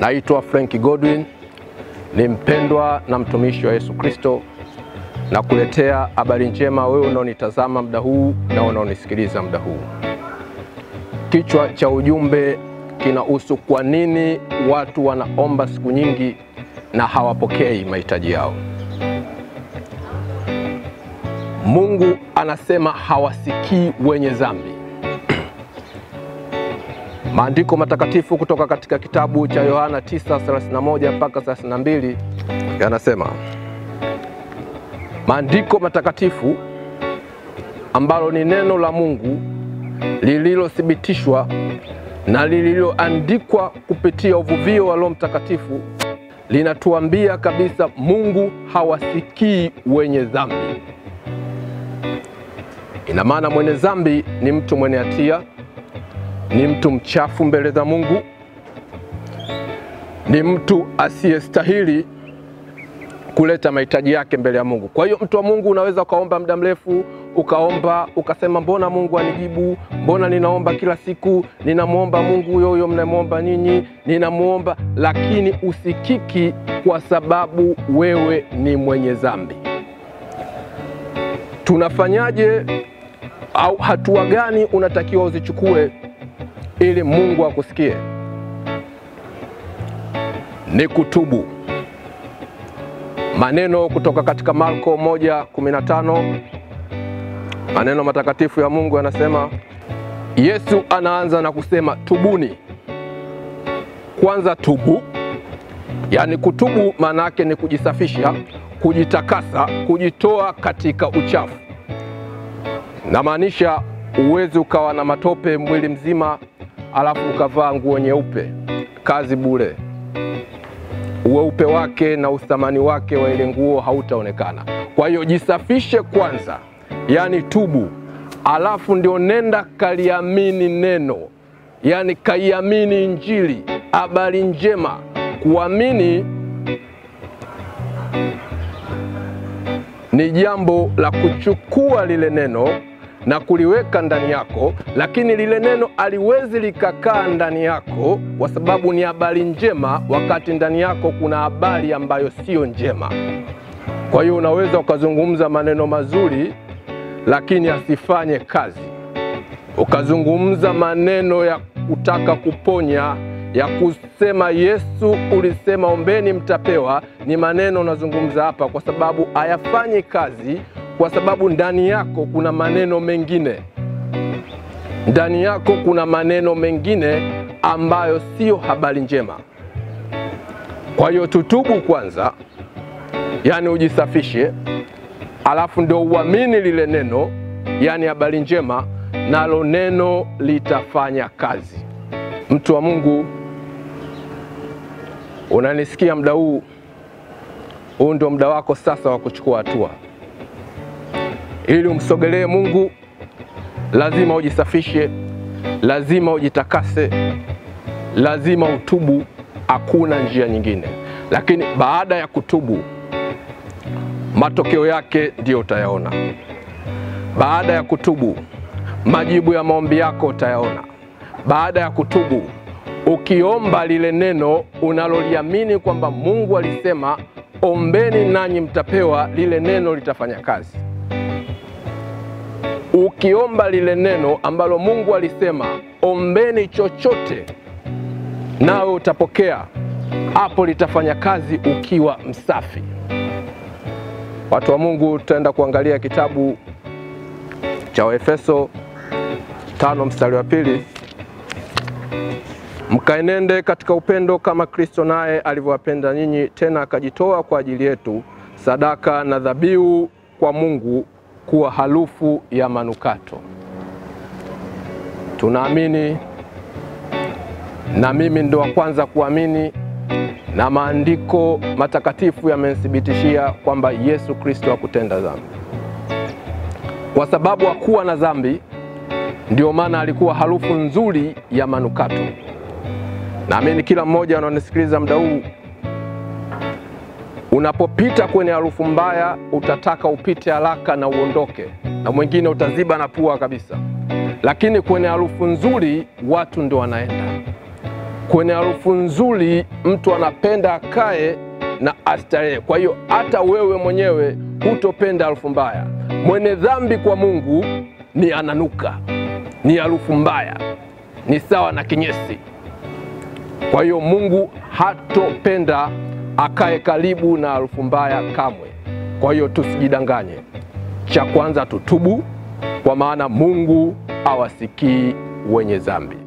Naitwa Frank Godwin, ni mpendwa na mtumishi wa Yesu Kristo, na kuletea habari njema wewe unaonitazama muda huu na unaonisikiliza muda huu. Kichwa cha ujumbe kinahusu kwa nini watu wanaomba siku nyingi na hawapokei mahitaji yao. Mungu anasema hawasikii wenye dhambi. Maandiko matakatifu kutoka katika kitabu cha Yohana 9:31 mpaka 32 yanasema, maandiko matakatifu ambalo ni neno la Mungu lililothibitishwa na lililoandikwa kupitia uvuvio wa Roho Mtakatifu linatuambia kabisa Mungu hawasikii wenye dhambi. Ina maana mwenye dhambi ni mtu mwenye hatia, ni mtu mchafu mbele za Mungu, ni mtu asiyestahili kuleta mahitaji yake mbele ya Mungu. Kwa hiyo mtu wa Mungu unaweza ukaomba muda mrefu, ukaomba, ukasema mbona Mungu anijibu, mbona ninaomba kila siku, ninamuomba Mungu huyo huyo mnamuomba nyinyi, ninamuomba, lakini usikiki kwa sababu wewe ni mwenye dhambi. Tunafanyaje au hatua gani unatakiwa uzichukue ili Mungu akusikie? Ni kutubu. Maneno kutoka katika Marko 1:15, maneno matakatifu ya Mungu yanasema, Yesu anaanza na kusema tubuni. Kwanza tubu, yani kutubu maana yake ni kujisafisha, kujitakasa, kujitoa katika uchafu. Na maanisha uwezo ukawa na matope mwili mzima alafu ukavaa nguo nyeupe, kazi bure. Uweupe wake na uthamani wake wa ile nguo hautaonekana. Kwa hiyo jisafishe kwanza, yani tubu, alafu ndio nenda kaliamini neno, yani kaiamini Injili, habari njema. Kuamini ni jambo la kuchukua lile neno na kuliweka ndani yako, lakini lile neno aliwezi likakaa ndani yako kwa sababu ni habari njema wakati ndani yako kuna habari ambayo sio njema. Kwa hiyo unaweza ukazungumza maneno mazuri lakini asifanye kazi. Ukazungumza maneno ya kutaka kuponya, ya kusema Yesu ulisema ombeni mtapewa, ni maneno unazungumza hapa kwa sababu hayafanyi kazi, kwa sababu ndani yako kuna maneno mengine. Ndani yako kuna maneno mengine ambayo sio habari njema. Kwa hiyo tutubu kwanza, yani ujisafishe, alafu ndio uamini lile neno, yani habari njema, nalo neno litafanya kazi. Mtu wa Mungu unanisikia muda huu, huu ndio muda wako sasa wa kuchukua hatua. Ili umsogelee Mungu lazima ujisafishe, lazima ujitakase, lazima utubu, hakuna njia nyingine. Lakini baada ya kutubu matokeo yake ndio utayaona. Baada ya kutubu majibu ya maombi yako utayaona. Baada ya kutubu ukiomba lile neno unaloliamini kwamba Mungu alisema ombeni nanyi mtapewa, lile neno litafanya kazi. Ukiomba lile neno ambalo Mungu alisema ombeni chochote nawe utapokea, hapo litafanya kazi ukiwa msafi. Watu wa Mungu, tutaenda kuangalia kitabu cha Waefeso 5:2. Mkaenende katika upendo kama Kristo naye alivyowapenda nyinyi, tena akajitoa kwa ajili yetu, sadaka na dhabihu kwa Mungu kuwa harufu ya manukato. Tunaamini, na mimi ndo wa kwanza kuamini, na maandiko matakatifu yamenithibitishia kwamba Yesu Kristo hakutenda dhambi. Kwa sababu hakuwa na dhambi ndio maana alikuwa harufu nzuri ya manukato. Naamini kila mmoja ananisikiliza muda huu, unapopita kwenye harufu mbaya utataka upite haraka na uondoke, na mwingine utaziba na pua kabisa. Lakini kwenye harufu nzuri watu ndio wanaenda. kwenye harufu nzuri mtu anapenda akae na astarehe. Kwa hiyo hata wewe mwenyewe hutopenda harufu mbaya. Mwenye dhambi kwa Mungu ni ananuka, ni harufu mbaya, ni sawa na kinyesi. Kwa hiyo Mungu hatopenda akae karibu na harufu mbaya kamwe. Kwa hiyo tusijidanganye. Cha kwanza tutubu, kwa maana Mungu hawasikii wenye dhambi.